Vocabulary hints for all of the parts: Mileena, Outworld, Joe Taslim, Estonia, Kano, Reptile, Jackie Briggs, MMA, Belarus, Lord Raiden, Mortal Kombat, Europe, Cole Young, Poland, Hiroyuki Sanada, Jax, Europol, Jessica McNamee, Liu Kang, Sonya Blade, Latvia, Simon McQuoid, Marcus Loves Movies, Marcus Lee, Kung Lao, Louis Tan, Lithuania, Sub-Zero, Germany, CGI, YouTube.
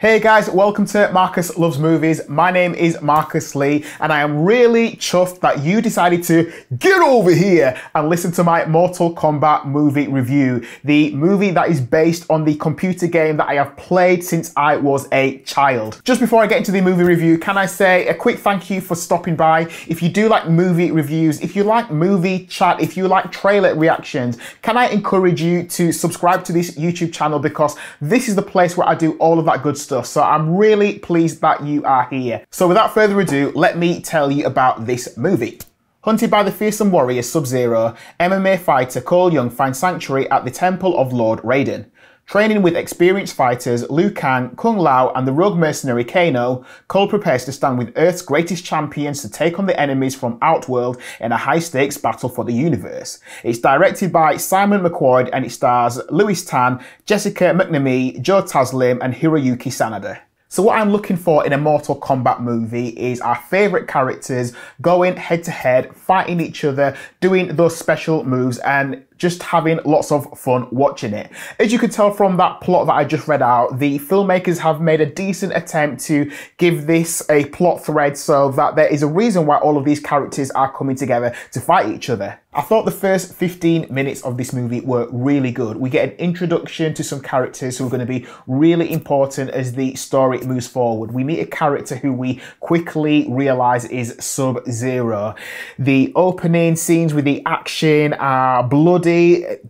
Hey guys, welcome to Marcus Loves Movies. My name is Marcus Lee and I am really chuffed that you decided to get over here and listen to my Mortal Kombat movie review. The movie that is based on the computer game that I have played since I was a child. Just before I get into the movie review, can I say a quick thank you for stopping by. If you do like movie reviews, if you like movie chat, if you like trailer reactions, can I encourage you to subscribe to this YouTube channel because this is the place where I do all of that good stuff. So I'm really pleased that you are here. So without further ado, let me tell you about this movie. Hunted by the fearsome warrior Sub-Zero, MMA fighter Cole Young finds sanctuary at the temple of Lord Raiden. Training with experienced fighters Liu Kang, Kung Lao and the rogue mercenary Kano, Cole prepares to stand with Earth's greatest champions to take on the enemies from Outworld in a high-stakes battle for the universe. It's directed by Simon McQuoid and it stars Louis Tan, Jessica McNamee, Joe Taslim and Hiroyuki Sanada. So what I'm looking for in a Mortal Kombat movie is our favourite characters going head to head, fighting each other, doing those special moves and just having lots of fun watching it. As you can tell from that plot that I just read out, the filmmakers have made a decent attempt to give this a plot thread so that there is a reason why all of these characters are coming together to fight each other. I thought the first 15 minutes of this movie were really good. We get an introduction to some characters who are going to be really important as the story moves forward. We meet a character who we quickly realise is Sub-Zero. The opening scenes with the action are bloody,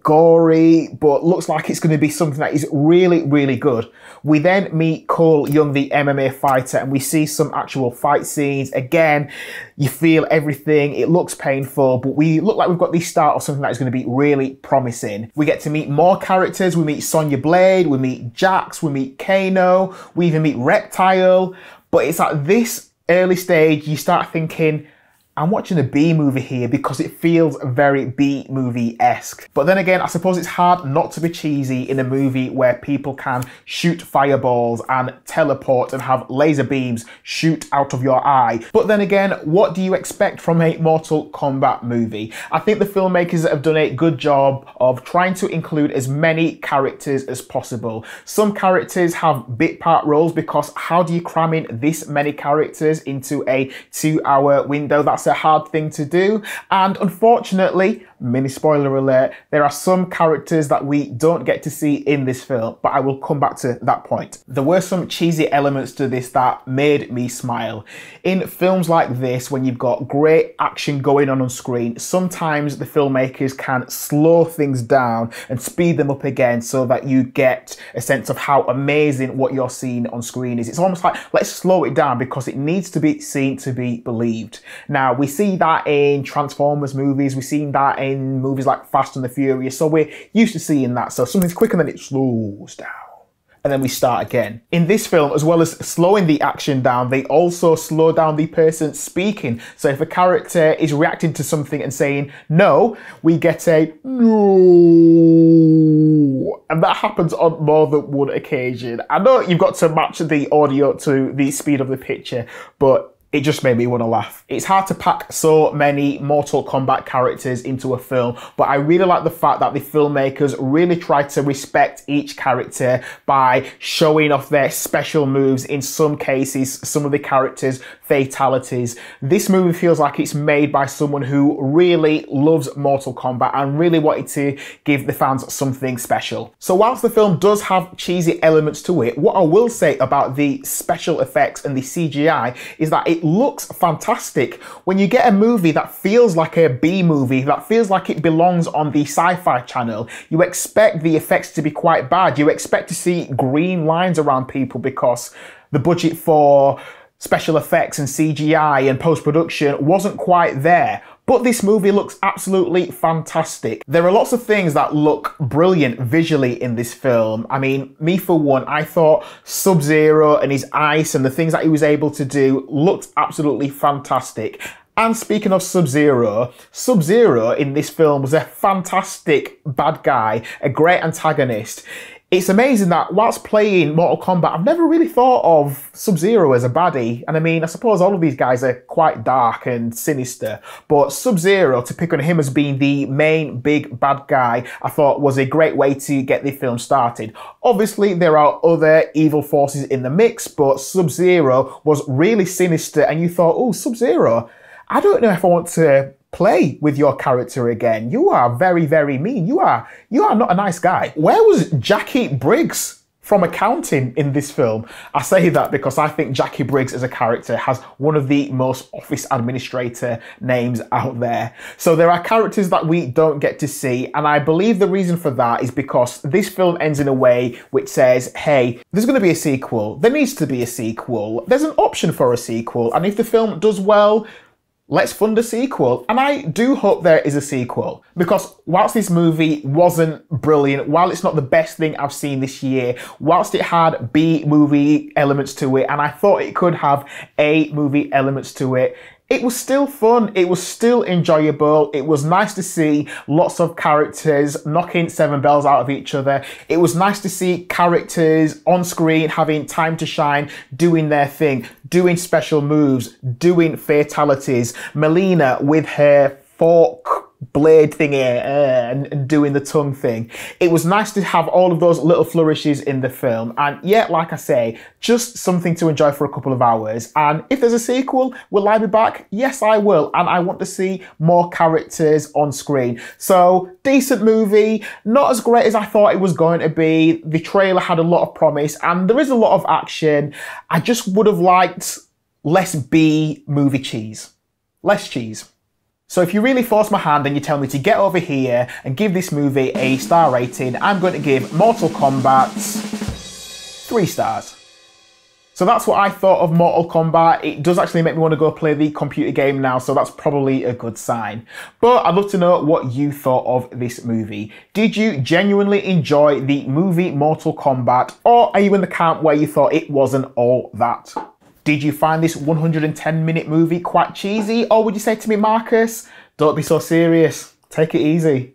gory, but looks like it's going to be something that is really, really good. We then meet Cole Young, the MMA fighter, and we see some actual fight scenes. Again, you feel everything. It looks painful, but we look like we've got the start of something that is going to be really promising. We get to meet more characters. We meet Sonya Blade, we meet Jax, we meet Kano, we even meet Reptile. But it's at this early stage, you start thinking, I'm watching a B-movie here because it feels very B-movie-esque. But then again, I suppose it's hard not to be cheesy in a movie where people can shoot fireballs and teleport and have laser beams shoot out of your eye. But then again, what do you expect from a Mortal Kombat movie? I think the filmmakers have done a good job of trying to include as many characters as possible. Some characters have bit part roles because how do you cram in this many characters into a 2-hour window? That's a hard thing to do, and unfortunately, mini spoiler alert, there are some characters that we don't get to see in this film, but I will come back to that point. There were some cheesy elements to this that made me smile. In films like this, when you've got great action going on screen, sometimes the filmmakers can slow things down and speed them up again so that you get a sense of how amazing what you're seeing on screen is. It's almost like, let's slow it down because it needs to be seen to be believed. Now, we see that in Transformers movies, we've seen that in movies like Fast and the Furious, so we're used to seeing that. So something's quicker than it slows down. And then we start again. In this film, as well as slowing the action down, they also slow down the person speaking. So if a character is reacting to something and saying no, we get a no. And that happens on more than one occasion. I know you've got to match the audio to the speed of the picture, but it just made me want to laugh. It's hard to pack so many Mortal Kombat characters into a film, but I really like the fact that the filmmakers really tried to respect each character by showing off their special moves. In some cases, some of the characters' fatalities. This movie feels like it's made by someone who really loves Mortal Kombat and really wanted to give the fans something special. So whilst the film does have cheesy elements to it, what I will say about the special effects and the CGI is that it looks fantastic. When you get a movie that feels like a B movie, that feels like it belongs on the sci-fi channel, you expect the effects to be quite bad. You expect to see green lines around people because the budget for special effects and CGI and post-production wasn't quite there. But this movie looks absolutely fantastic. There are lots of things that look brilliant visually in this film. I mean, me for one, I thought Sub-Zero and his ice and the things that he was able to do looked absolutely fantastic. And speaking of Sub-Zero, Sub-Zero in this film was a fantastic bad guy, a great antagonist. it's amazing that whilst playing Mortal Kombat, I've never really thought of Sub-Zero as a baddie. And I mean, I suppose all of these guys are quite dark and sinister, but Sub-Zero, to pick on him as being the main big bad guy, I thought was a great way to get the film started. Obviously, there are other evil forces in the mix, but Sub-Zero was really sinister and you thought, oh, Sub-Zero, I don't know if I want to play with your character again. You are very, very mean. You are not a nice guy. Where was Jackie Briggs from accounting in this film? I say that because I think Jackie Briggs as a character has one of the most office administrator names out there. So there are characters that we don't get to see, and I believe the reason for that is because this film ends in a way which says, hey, there's going to be a sequel, there needs to be a sequel, there's an option for a sequel, and if the film does well, let's fund a sequel. And I do hope there is a sequel, because whilst this movie wasn't brilliant, while it's not the best thing I've seen this year, whilst it had B-movie elements to it, and I thought it could have A-movie elements to it, it was still fun, it was still enjoyable, it was nice to see lots of characters knocking seven bells out of each other, it was nice to see characters on screen having time to shine, doing their thing, doing special moves, doing fatalities, Mileena with her fork blade thing here and doing the tongue thing. It was nice to have all of those little flourishes in the film, and yet, like I say, just something to enjoy for a couple of hours. And if there's a sequel, will I be back? Yes, I will, and I want to see more characters on screen. So, decent movie, not as great as I thought it was going to be. The trailer had a lot of promise and there is a lot of action. I just would have liked less B movie cheese. Less cheese. So if you really force my hand and you tell me to get over here and give this movie a star rating, I'm going to give Mortal Kombat 3 stars. So that's what I thought of Mortal Kombat. It does actually make me want to go play the computer game now, so that's probably a good sign. But I'd love to know what you thought of this movie. Did you genuinely enjoy the movie Mortal Kombat, or are you in the camp where you thought it wasn't all that? Did you find this 110-minute movie quite cheesy? Or would you say to me, Marcus, don't be so serious, take it easy?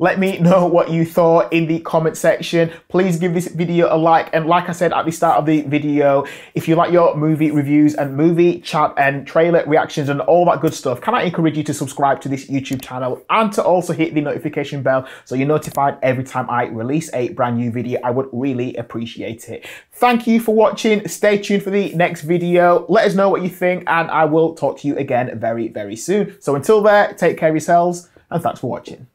Let me know what you thought in the comment section. Please give this video a like. And like I said at the start of the video, if you like your movie reviews and movie chat and trailer reactions and all that good stuff, can I encourage you to subscribe to this YouTube channel and to also hit the notification bell so you're notified every time I release a brand new video. I would really appreciate it. Thank you for watching. Stay tuned for the next video. Let us know what you think, and I will talk to you again very, very soon. So until there, take care of yourselves, and thanks for watching.